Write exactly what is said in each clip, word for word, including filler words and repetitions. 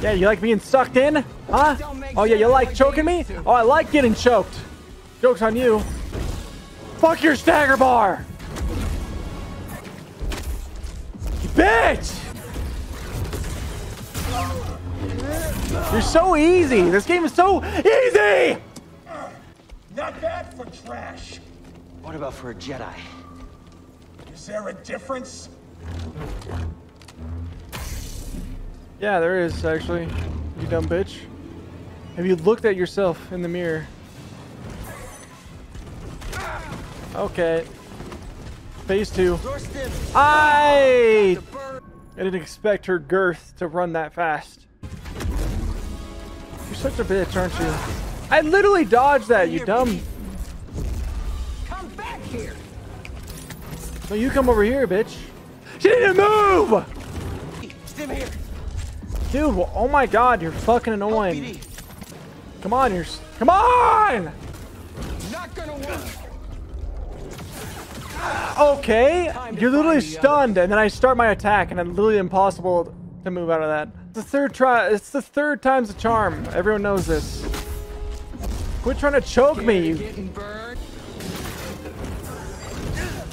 Yeah, you like being sucked in? Huh? Oh yeah, you like choking me? Oh, I like getting choked. Joke's on you. Fuck your stagger bar! You bitch! You're so easy! This game is so easy! Not bad for trash. What about for a Jedi? Is there a difference? Yeah, there is, actually. You dumb bitch. Have you looked at yourself in the mirror? Okay. Phase two. I, I didn't expect her girth to run that fast. You're such a bitch, aren't you? I literally dodged that, you dumb. Come back here. No, you come over here, bitch. She didn't move! Here. Dude, well, oh my god, you're fucking annoying. L P D. Come on, you're... Come on! Not gonna work. Okay, you're literally stunned, and then I start my attack, and I'm literally impossible to move out of that. It's the third try. It's the third time's a charm. Everyone knows this. Quit trying to choke me, you...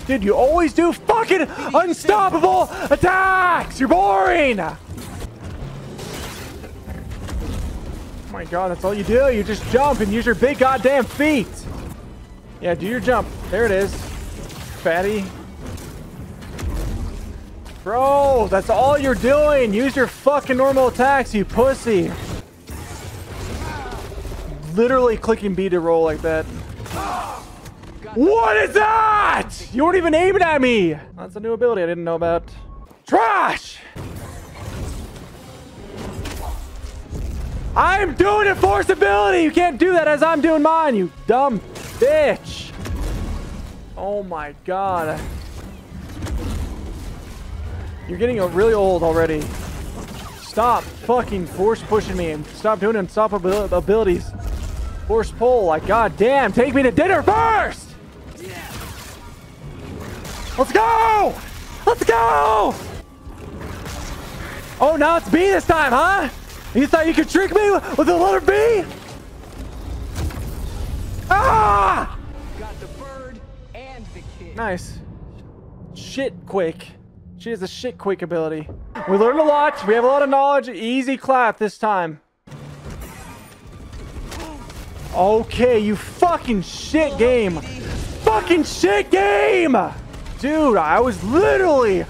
Dude, you always do fucking unstoppable attacks! You're boring! Oh my god, that's all you do? You just jump and use your big goddamn feet! Yeah, do your jump. There it is. Fatty. Bro, that's all you're doing! Use your fucking normal attacks, you pussy! Literally clicking B to roll like that. What is that? You weren't even aiming at me. That's a new ability I didn't know about. Trash! I'm doing it for stability. You can't do that as I'm doing mine, you dumb bitch. Oh my god. You're getting really old already. Stop fucking force pushing me and stop doing unstoppable abilities. Force pull, like goddamn. Take me to dinner first! Let's go! Let's go! Oh, now it's B this time, huh? You thought you could trick me with the letter B? Ah! Got the bird and the kid. Nice. Shit quick. She has a shit quick ability. We learned a lot. We have a lot of knowledge. Easy clap this time. Okay, you fucking shit game. Fucking shit game! Dude, I was literally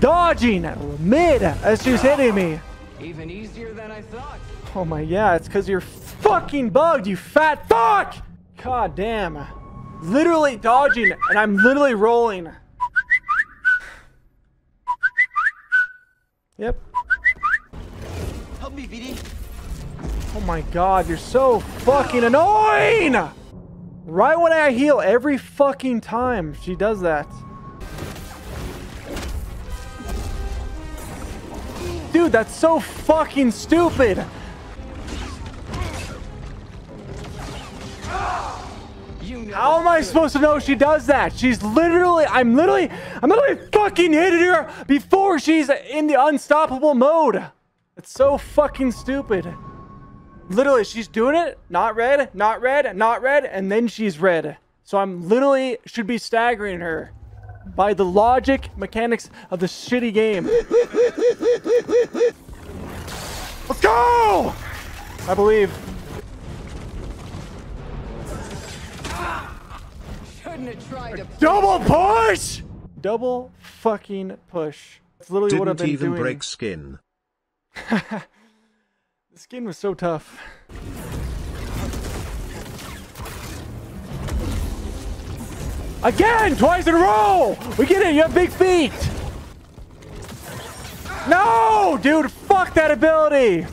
dodging mid as she was hitting me. Even easier than I thought. Oh my yeah, it's because you're fucking bugged, you fat fuck! God damn. Literally dodging, and I'm literally rolling. Yep. Help me, B D. Oh my god, you're so fucking annoying! Right when I heal every fucking time she does that. Dude, that's so fucking stupid. You know how am I supposed to know she does that? She's literally, I'm literally, I'm literally fucking hitting her before she's in the unstoppable mode. It's so fucking stupid. Literally, she's doing it. Not red, not red, not red, and then she's red. So I'm literally should be staggering her by the logic mechanics of the shitty game. Let's go! I believe. Shouldn't have tried to double push! Double fucking push. That's literally Didn't what I've been even doing. Break skin. The skin was so tough. Again, twice in a row! We get it, you have big feet! No! Dude, fuck that ability!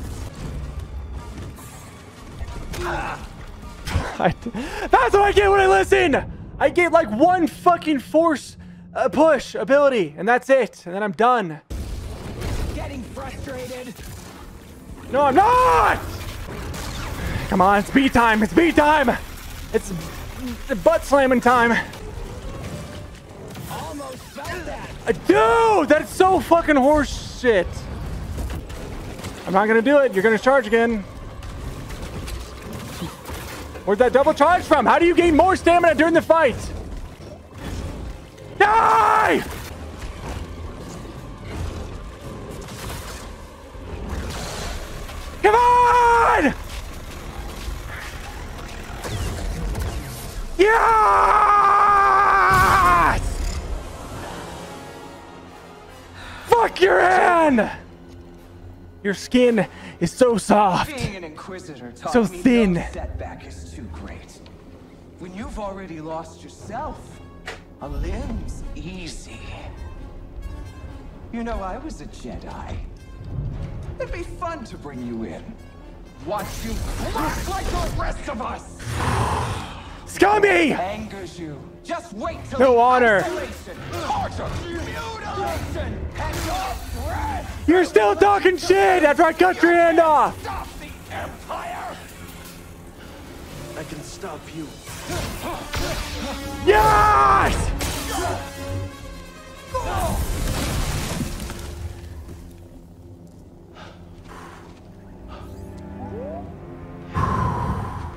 That's what I get when I listen! I get like one fucking force uh, push ability, and that's it, and then I'm done. Getting frustrated. No, I'm not! Come on, it's B time, it's B time! It's butt slamming time. Dude, that's so fucking horse shit. I'm not gonna do it. You're gonna charge again. Where'd that double charge from? How do you gain more stamina during the fight? Die! Come on! Yes! Fuck your hand! Your skin is so soft, being an inquisitor taught so me thin. No setback is too great. When you've already lost yourself, a limb's easy. You know, I was a Jedi. It'd be fun to bring you in. Watch you crush like the rest of us. Scummy! Angers you. Just wait till no honor. Torture, mutilation, and your You're still talking shit after I cut your hand off. Stop the Empire. I can stop you. Yes!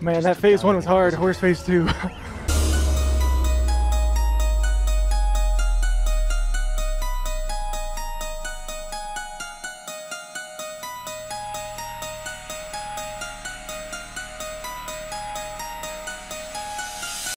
Man, that phase one was hard. Where's phase two?